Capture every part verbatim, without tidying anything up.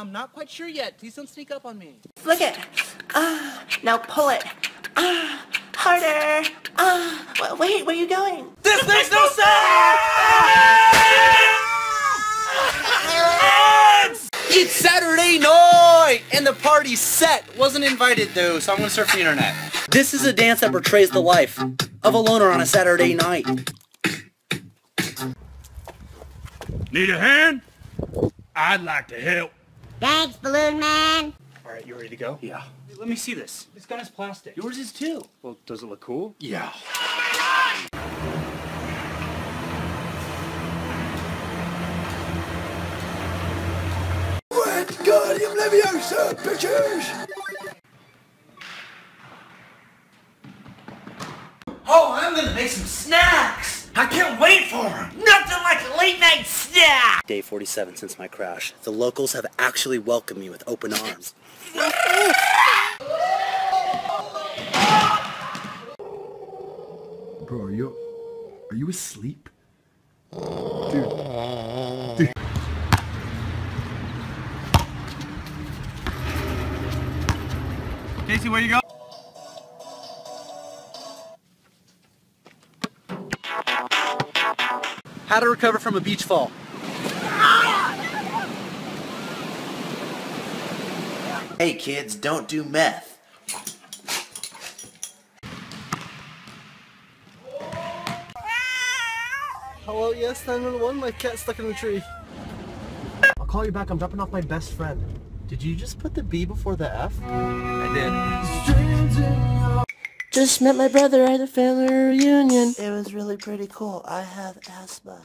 I'm not quite sure yet. Please don't sneak up on me. Flick it. Ah, uh, now pull it. Ah, uh, harder. Ah, uh, wait, where are you going? This makes no sense! It's Saturday night, and the party set. Wasn't invited though, so I'm gonna surf the internet. This is a dance that portrays the life of a loner on a Saturday night. Need a hand? I'd like to help. Thanks, Balloon Man. All right, you ready to go? Yeah. Hey, let me see this. This gun is plastic. Yours is too. Well, does it look cool? Yeah. Red Guardian Leviosa, bitches! Oh, I'm gonna make some snacks! I can't wait for him! Nothing like a late night snack! Day forty-seven since my crash. The locals have actually welcomed me with open arms. Bro, are you... Are you asleep? Dude. Dude. Casey, where you go? How to recover from a beach fall. Hey kids, don't do meth. Hello, yes, nine one one, my cat's stuck in the tree. I'll call you back, I'm dropping off my best friend. Did you just put the B before the F? I did. Just met my brother at a family reunion. It was really pretty cool. I have asthma.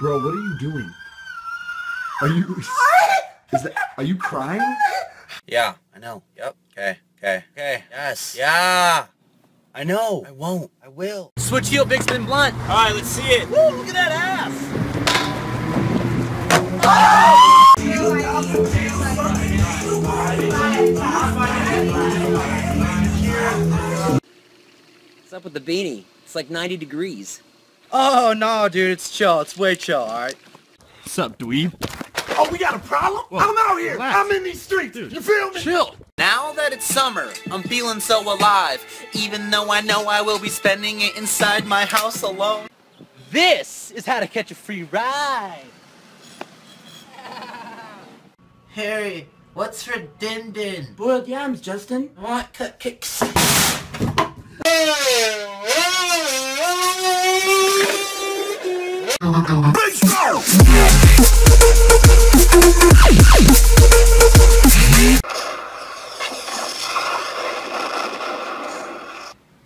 Bro, what are you doing? Are you... Is that... Are you crying? Yeah, I know. Yep. Okay. Okay. Okay. Yes. Yeah. I know. I won't. I will. Switch heel, big spin blunt. All right, let's see it. Woo, look at that ass. Oh! What's up with the beanie? It's like ninety degrees. Oh no, dude, it's chill. It's way chill, alright? What's up, dweeb? Oh, we got a problem? Whoa. I'm out here! Relax. I'm in these streets, dude. You feel me? Chill! Now that it's summer, I'm feeling so alive, even though I know I will be spending it inside my house alone. This is how to catch a free ride! Harry, what's for din-din? Boiled yams, Justin. I want cupcakes.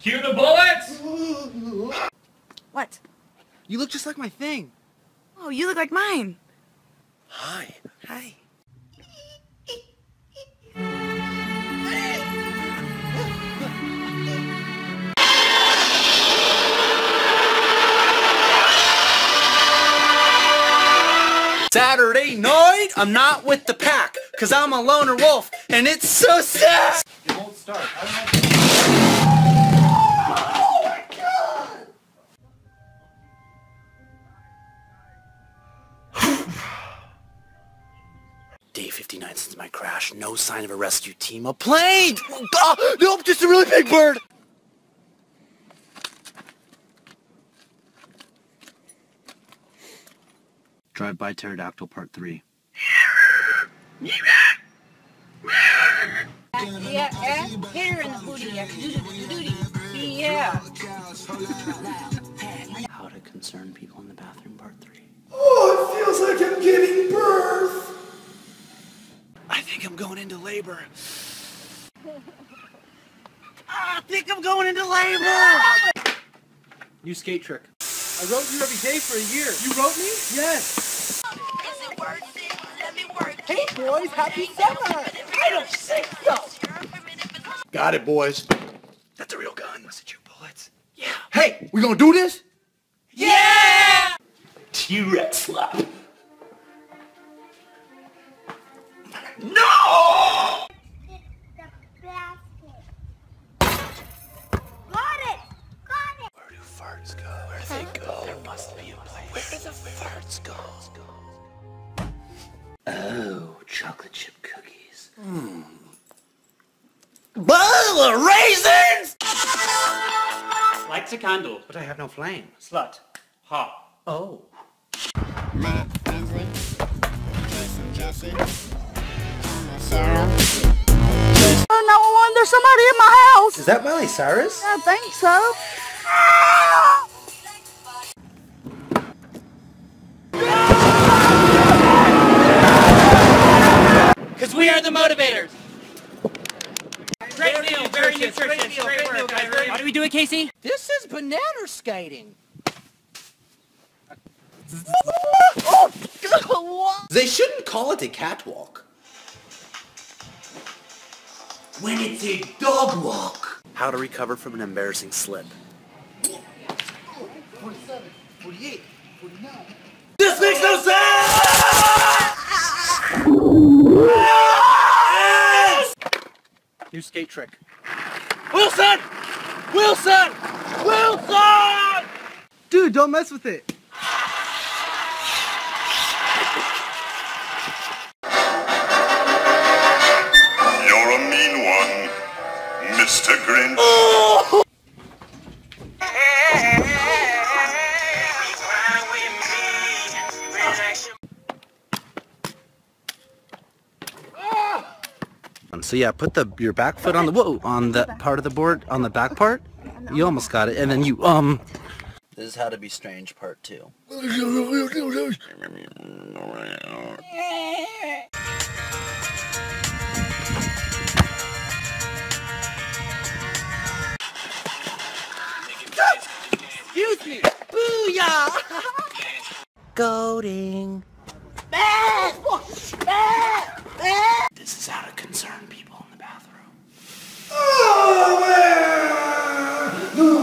Cue the bullets! What? You look just like my thing. Oh, you look like mine. Hi. Hi. Saturday night, I'm not with the pack, cause I'm a loner wolf, and it's so sad! It won't start. I don't know. Oh my god! Day fifty-nine since my crash, no sign of a rescue team, a plane! Oh, nope, just a really big bird! Drive by Pterodactyl Part three. How to concern people in the bathroom Part three. Oh, it feels like I'm giving birth! I think I'm going into labor. I think I'm going into labor! New skate trick. I wrote you every day for a year. You wrote me? Yes. Hey boys, happy summer! I don't think so! Got it, boys. That's a real gun. Was it your bullets? Yeah. Hey, we gonna do this? Yeah! T-Rex slap. No! It's the basket. Got it! Got it! Where do farts go? Where do they go? There must be a place. Where do the farts go? Oh, chocolate chip cookies. Mm. Bowl of raisins! Lights a candle. But I have no flame. Slut. Ha. Oh. Matt, Ainsley, Jason, Jesse, Sarah. nine one one, there's somebody in my house! Is that Miley Cyrus? I think so. Ah! Because we are the motivators. Great deal, very nutritious, great work. How do we do it, Casey? This is banana skating. They shouldn't call it a catwalk. When it's a dog walk. How to recover from an embarrassing slip. forty-seven, forty-eight, forty-nine. This makes no sense! New skate trick. Wilson! Wilson! Wilson! Dude, don't mess with it. You're a mean one, Mister Grinch. Oh! So yeah, put the your back foot on the whoa on the part of the board on the back part. You almost got it, and then you um. This is how to be strange part two. Excuse me. Booyah! Goading. This is how to concern people in the bathroom. Oh,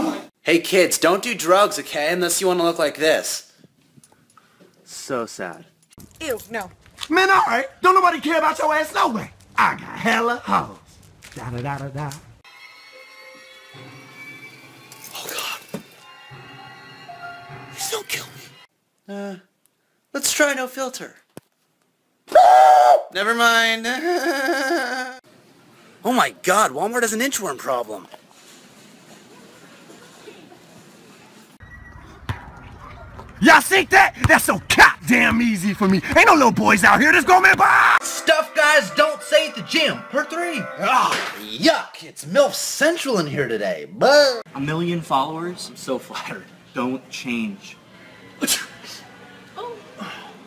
man. Hey kids, don't do drugs, okay? Unless you want to look like this. So sad. Ew, no. Man, all right. Don't nobody care about your ass no way. I got hella hoes. Da da da da da. Oh God. Please don't kill me. Uh, let's try no filter. Never mind. Oh my God, Walmart has an inchworm problem. Y'all think that? That's so goddamn easy for me. Ain't no little boys out here that's gonna buy stuff guys don't say at the gym. Part three. Ah, yuck, it's MILF Central in here today. But a million followers? I'm so flattered. Don't change. What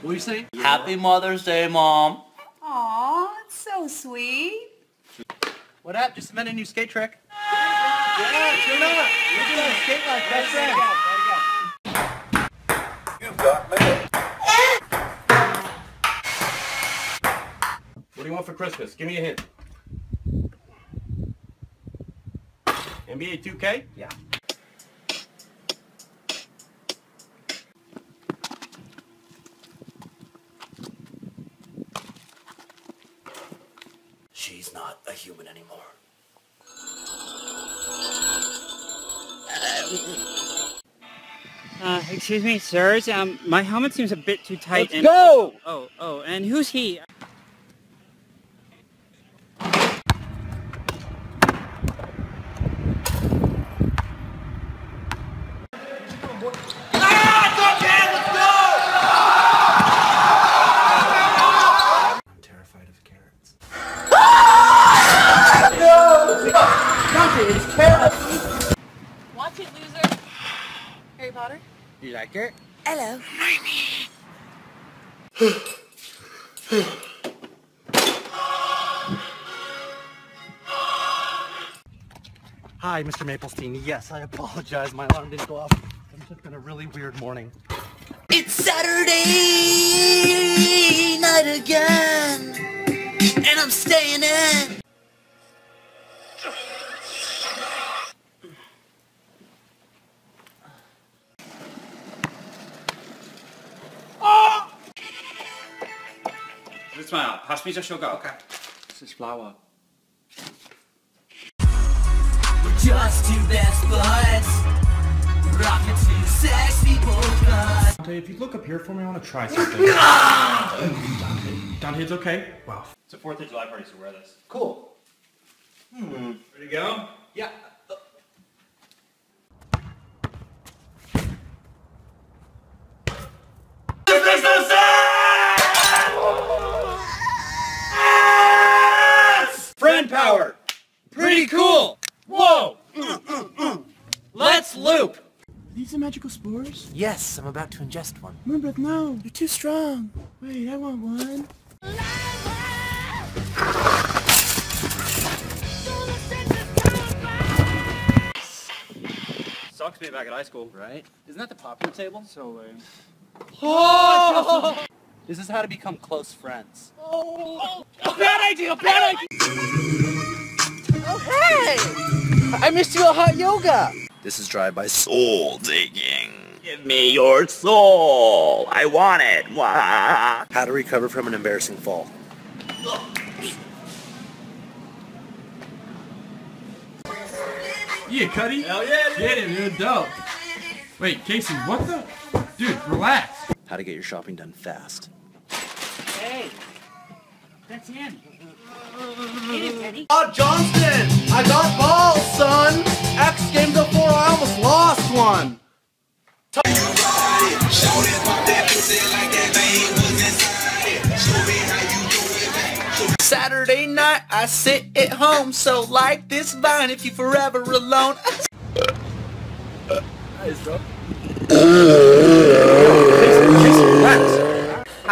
do you say? Yeah. Happy Mother's Day, Mom. Aw, it's so sweet. What up? Just invented a new skate trick. Yeah, tune up. You're doing a skate like best friend. You got me. What do you want for Christmas? Give me a hint. N B A two K? Yeah. She's not a human anymore. Uh, excuse me, sirs. Um, my helmet seems a bit too tight. Let's and go! Oh, oh, and who's he? Watch it, loser. Harry Potter? You like it? Hello. Hi, Mister Maplestein. Yes, I apologize. My alarm didn't go off. It's just been a really weird morning. It's Saturday night again, and I'm staying in. Smile. Pass me the sugar. Okay. This is flour. We're just two best buds. Rockin' two sexy boys. Dante, if you look up here for me, I want to try something. Dante, Dante, it's okay. Wow. It's a fourth of July party, so wear this. Cool. Hmm. Ready to go? Yeah. Friend power. Pretty cool. Whoa. Mm, mm, mm. Let's loop. Are these the magical spores? Yes, I'm about to ingest one. No, but no. You're too strong. Wait, I want one. Sucks being back at high school, right? Isn't that the popular table? So lame. Oh! This is how to become close friends. Oh! Oh, bad idea! Bad idea! Oh, hey! I missed you at hot yoga! This is drive by soul digging. Give me your soul! I want it! Wah. How to recover from an embarrassing fall. Yeah, Cuddy! Hell yeah, dude! Get it, dude! Dope! Wait, Casey, what the? Dude, relax! How to get your shopping done fast. Hey! That's him! Get it, Teddy! Oh, Johnston! I got balls, son! X Games of four, I almost lost one! T Saturday night, I sit at home, so like this vine if you forever alone. Nice, bro.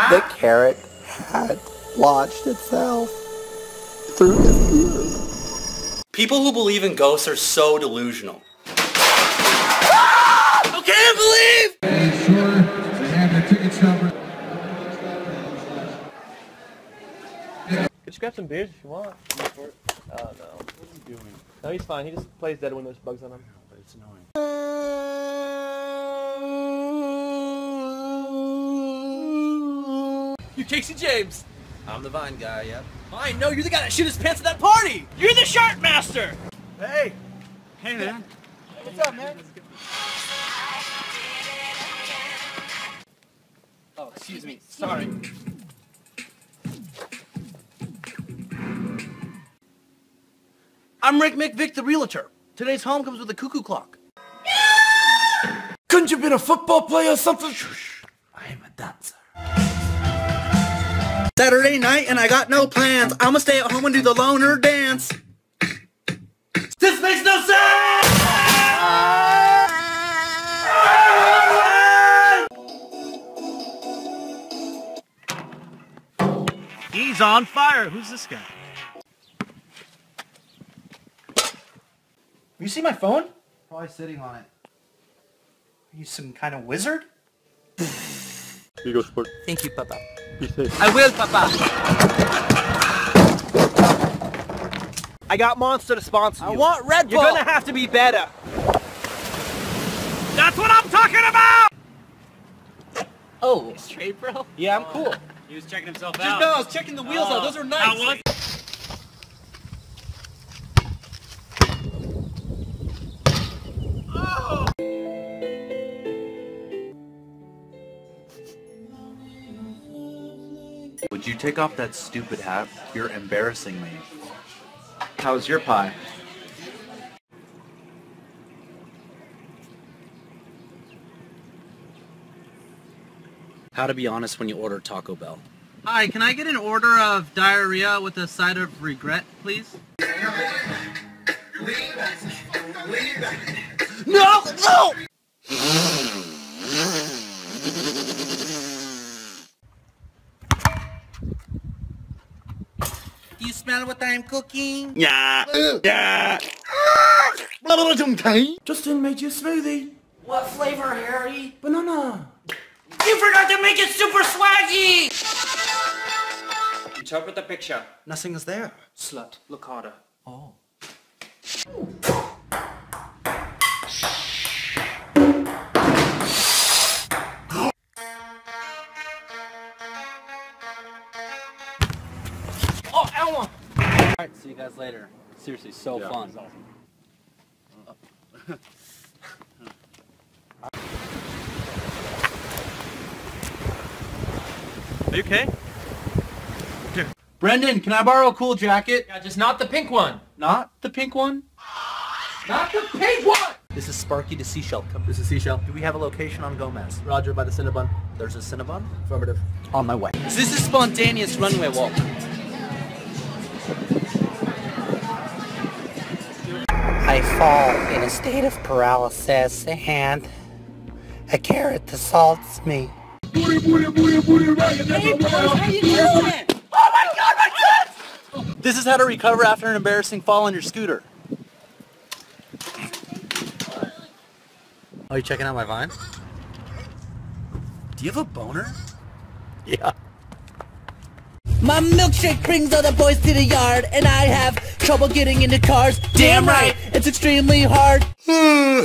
The carrot had lodged itself through his ear. People who believe in ghosts are so delusional. Ah! I can't believe! Make sure they have their tickets numbered. Just grab some beers if you want. Oh no. What are you doing? No, he's fine. He just plays dead when there's bugs on him. Yeah, but it's annoying. You're K C James. I'm the vine guy, yep. I know, you're the guy that shit his pants at that party! You're the shark master! Hey! Hey, man. What's up, man? Oh, excuse me. Sorry. I'm Rick McVick, the realtor. Today's home comes with a cuckoo clock. Couldn't you have been a football player or something? I am a dancer. Saturday night and I got no plans. I'ma stay at home and do the loner dance. This makes no sense! He's on fire. Who's this guy? You see my phone? Probably sitting on it. Are you some kind of wizard? Here you go, sport. Thank you, Papa. I will, Papa. I got Monster to sponsor you. I want Red Bull. You're gonna have to be better. That's what I'm talking about! Oh. You straight, bro? Yeah, I'm oh, cool. He was checking himself Just, out. No, I was checking the wheels oh. out. Those are nice. I Would you take off that stupid hat? You're embarrassing me. How's your pie? How to be honest when you order Taco Bell. Hi, can I get an order of diarrhea with a side of regret, please? No! No! Smell what I'm cooking? Yeah. Uh, yeah. Justin made you a smoothie. What flavor, Harry? Banana. You forgot to make it super swaggy! Interpret the picture. Nothing is there. Slut. Look harder. Oh. Alright, see you guys later. Seriously, so yeah, fun. Awesome. Are you okay? Dude. Brendan, can I borrow a cool jacket? Yeah, just not the pink one. Not the pink one? Not the pink one! This is Sparky the Seashell. This is Seashell. Do we have a location on Gomez? Roger, by the Cinnabon. There's a Cinnabon? Affirmative. On my way. So this is spontaneous runway walk. I fall in a state of paralysis and a carrot assaults me. Booty, booty, booty, booty, right. Hey, bro, how you doing? Oh my god, my god! This is how to recover after an embarrassing fall on your scooter. Are you checking out my Vine? Do you have a boner? Yeah. My milkshake brings all the boys to the yard, and I have trouble getting into cars. Damn right, it's extremely hard.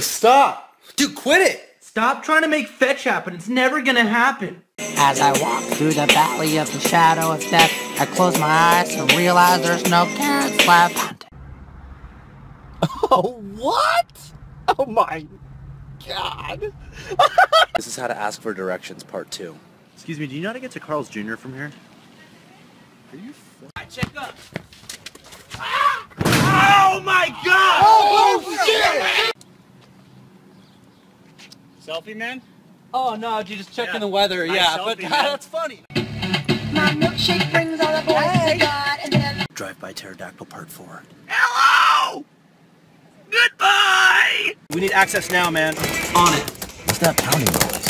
Stop. Dude, quit it. Stop trying to make fetch happen. It's never gonna happen. As I walk through the valley of the shadow of death, I close my eyes and realize there's no carrots left. Oh, what? Oh my god. This is how to ask for directions part two. Excuse me, do you know how to get to Carl's Junior from here? Are you f- Alright, check up. Ah! Oh my god! Oh, oh shit! Selfie man? Oh no, dude, just checking yeah. the weather, I yeah. But god, that's funny. My milkshake brings all the boys hey. to God and then Drive-by pterodactyl part four. Hello! Goodbye! We need access now, man. On it. What's that pounding noise?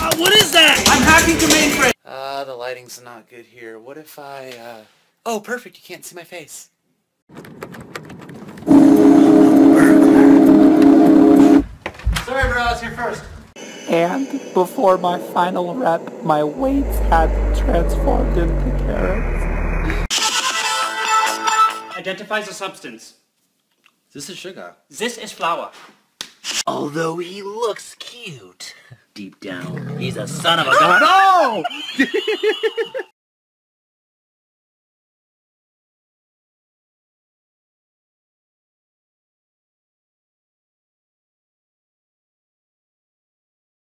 Uh, what is that? I'm hacking to mainframe. Uh, the lighting's not good here. What if I, uh... Oh, perfect. You can't see my face. Sorry, bro. I was here first. And before my final rep, my weights had transformed into carrots. Identifies a substance. This is sugar. This is flour. Although he looks cute, deep down, he's a son of a gun. No!